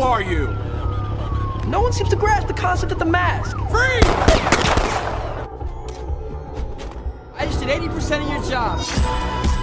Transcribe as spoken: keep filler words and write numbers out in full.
Who are you? No one seems to grasp the concept of the mask. Free! I just did eighty percent of your job.